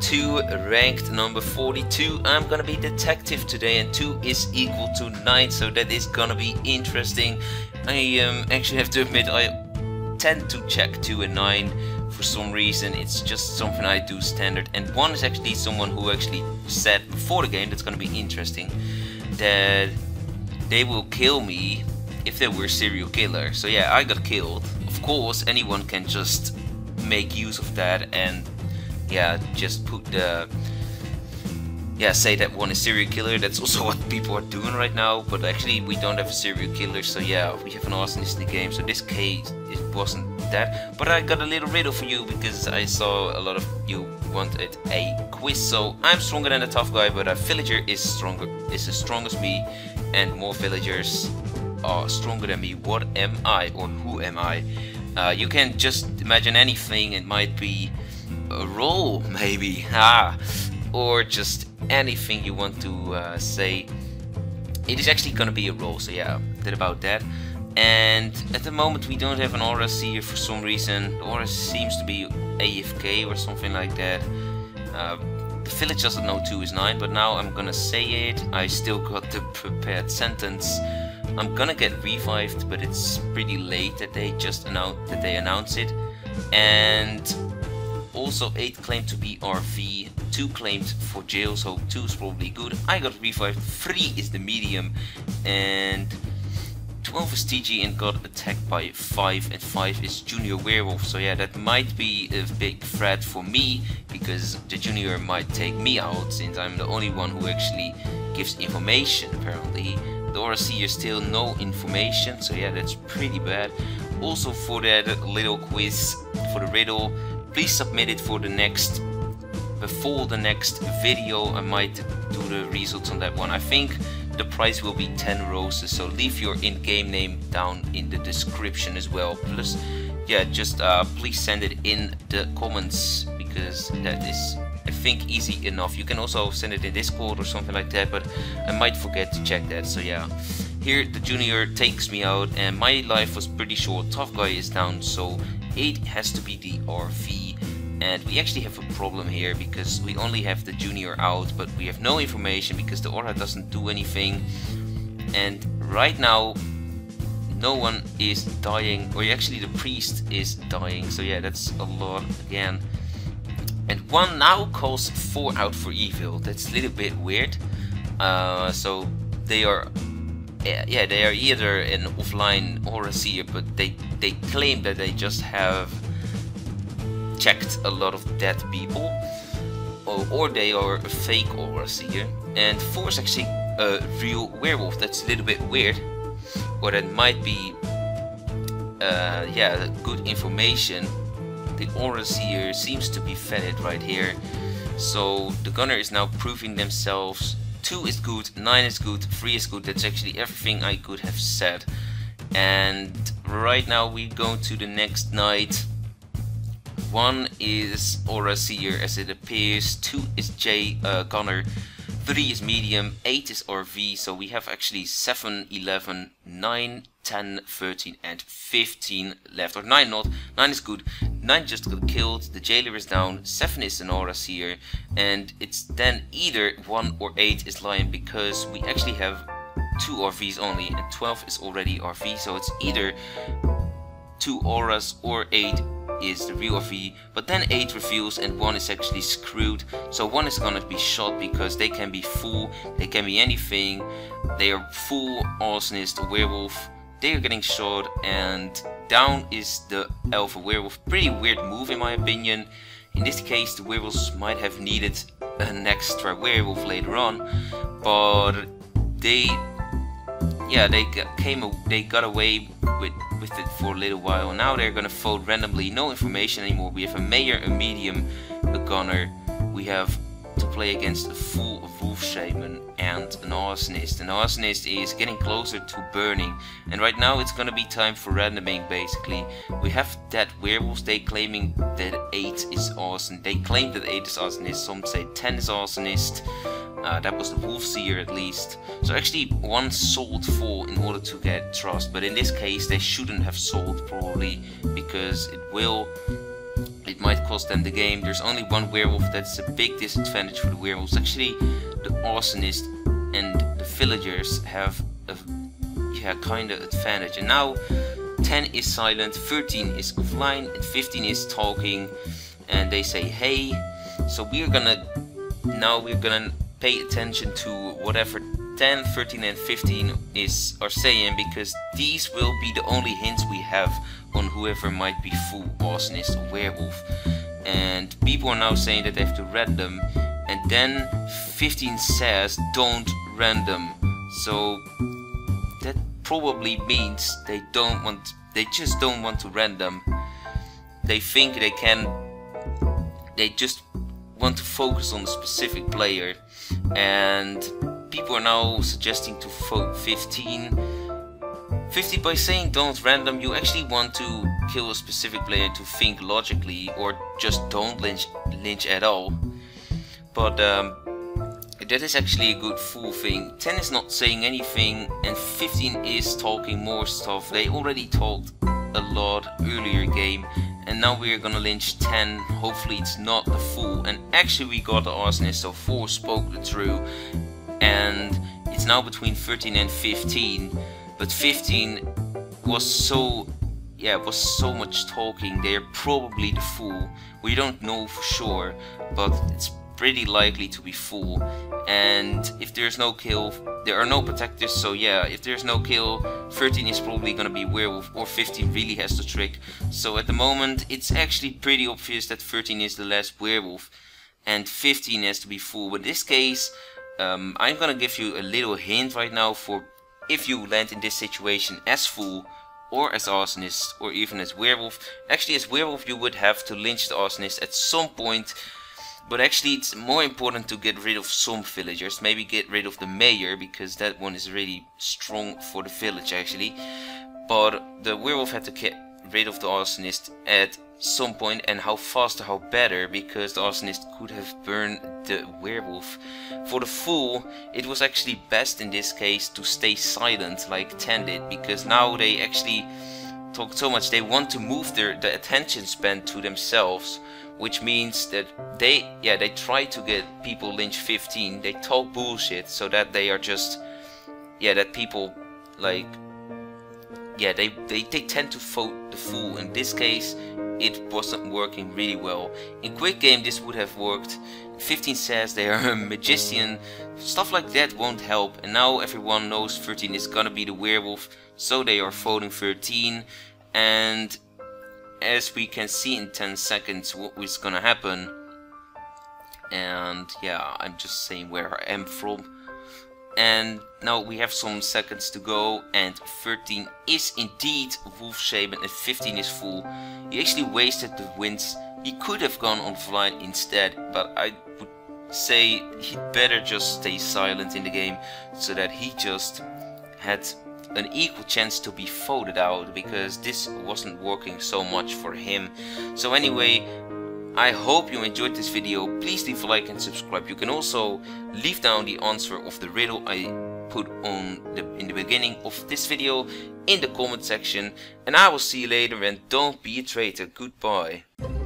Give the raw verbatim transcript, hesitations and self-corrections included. two, ranked number forty-two. I'm gonna be detective today, and two is equal to nine, so that is gonna be interesting. I um, actually have to admit, I tend to check two and nine for some reason. It's just something I do standard. And one is actually someone who actually said before the game, that's gonna be interesting, that they will kill me if they were a serial killer. So yeah, I got killed. Of course, anyone can just make use of that and yeah, just put the yeah say that one is serial killer. That's also what people are doing right now, but actually we don't have a serial killer, so yeah, we have an arsonist in the game. So this case, it wasn't that, but I got a little riddle for you because I saw a lot of you wanted a quiz. So I'm stronger than a tough guy, but a villager is stronger is the strongest me, and more villagers are stronger than me. What am I, or who am I? Uh, you can just imagine anything. It might be a role, maybe, ah, or just anything you want to uh, say. It is actually gonna be a role, so yeah, that about that. And at the moment we don't have an aura seer for some reason. The aura seems to be A F K or something like that. Uh, the village doesn't know two is nine, but now I'm gonna say it. I still got the prepared sentence. I'm gonna get revived, but it's pretty late that they just announced that they announce it. And also eight claimed to be R V, two claimed for jail, so two is probably good. I got revived, three is the medium, and twelve is T G and got attacked by five, and five is Junior Werewolf. So yeah, that might be a big threat for me because the Junior might take me out, since I'm the only one who actually gives information apparently. The Aura Seer still no information, so yeah, that's pretty bad. Also for that little quiz, for the riddle, please submit it for the next, before the next video. I might do the results on that one. I think the price will be ten roses, so leave your in-game name down in the description as well. Plus, yeah, just uh, please send it in the comments, because that is, I think, easy enough. You can also send it in Discord or something like that, but I might forget to check that. So yeah, here the Junior takes me out and my life was pretty short. Tough guy is down, so eight has to be the R V. And we actually have a problem here because we only have the Junior out, but we have no information because the aura doesn't do anything. And right now no one is dying, or actually the priest is dying, so yeah, that's a lot again. And one now calls four out for evil. That's a little bit weird. Uh, so they are, yeah, yeah, they are either an offline or a seer, but they they claim that they just have checked a lot of dead people, or, or they are a fake or a seer. And four is actually a real werewolf. That's a little bit weird, or that might be, uh, yeah, good information. The Aura Seer seems to be vetted right here, so the Gunner is now proving themselves. Two is good, nine is good, three is good. That's actually everything I could have said. And right now we go to the next night. One is Aura Seer as it appears, two is J uh, Gunner, three is medium, eight is R V, so we have actually seven, eleven, nine, ten, thirteen and fifteen left, or nine not, nine is good, nine just got killed, the jailer is down, seven is an aura seer, and it's then either one or eight is lying because we actually have two R Vs only, and twelve is already R V, so it's either two auras or eight is the real R V, but then eight reveals and one is actually screwed. So one is gonna be shot because they can be full, they can be anything, they are full arsonist, werewolf, they are getting shot, and down is the alpha werewolf. Pretty weird move in my opinion. In this case the werewolves might have needed an extra werewolf later on, but they yeah they came they got away with with it for a little while. Now they're gonna vote randomly, no information anymore. We have a mayor, a medium, a gunner, we have to play against a full wolf shaman and an arsonist. An arsonist is getting closer to burning, and right now it's gonna be time for randoming basically. We have that werewolves, they claiming that eight is arson, they claim that eight is arsonist, some say ten is arsonist. Uh, that was the wolf seer at least. So actually one sold four in order to get trust, but in this case they shouldn't have sold probably, because it will it might cost them the game. There's only one werewolf, that's a big disadvantage for the werewolves. Actually, the arsonist and the villagers have a yeah, kind of advantage. And now ten is silent, thirteen is offline, and fifteen is talking, and they say hey. So we're gonna, now we're gonna pay attention to whatever ten, thirteen and fifteen is are saying, because these will be the only hints we have on whoever might be fool, arsonist or werewolf. And people are now saying that they have to random, and then fifteen says don't random. So that probably means they don't want, they just don't want to random. They think they can, they just want to focus on a specific player. And people are now suggesting to vote fifteen. fifty by saying don't random, you actually want to kill a specific player to think logically, or just don't lynch lynch at all. But um, that is actually a good fool thing. ten is not saying anything, and fifteen is talking more stuff. They already talked a lot earlier game, and now we're gonna lynch ten. Hopefully it's not the fool. And actually we got the arsonist, so four spoke the truth. And it's now between thirteen and fifteen, but fifteen was so, yeah, was so much talking. They're probably the fool. We don't know for sure, but it's pretty likely to be fool. And if there's no kill, there are no protectors, so yeah, if there's no kill, thirteen is probably gonna be werewolf, or fifteen really has the trick. So at the moment, it's actually pretty obvious that thirteen is the last werewolf, and fifteen has to be fool. But in this case, Um, I'm gonna give you a little hint right now for if you land in this situation as fool or as arsonist or even as werewolf. Actually, as werewolf you would have to lynch the arsonist at some point, but actually it's more important to get rid of some villagers. Maybe get rid of the mayor, because that one is really strong for the village actually. But the werewolf had to get rid of the arsonist at some point, and how faster how better, because the arsonist could have burned the werewolf. For the fool, it was actually best in this case to stay silent like ten did, because now they actually talk so much. They want to move their the attention span to themselves, which means that they yeah they try to get people lynch fifteen. They talk bullshit so that they are just yeah that people like yeah they they, they tend to vote the fool. In this case it wasn't working really well. In quick game this would have worked. fifteen says they are a magician, stuff like that won't help. And now everyone knows thirteen is gonna be the werewolf, so they are voting thirteen. And as we can see in ten seconds what is gonna happen. And yeah, I'm just saying where I am from. And now we have some seconds to go, and thirteen is indeed wolf-shaven and fifteen is full. He actually wasted the wins. He could have gone offline instead, but I would say he'd better just stay silent in the game, so that he just had an equal chance to be voted out, because this wasn't working so much for him. So anyway, I hope you enjoyed this video. Please leave a like and subscribe. You can also leave down the answer of the riddle I put on the, in the beginning of this video in the comment section. And I will see you later, and don't be a traitor. Goodbye.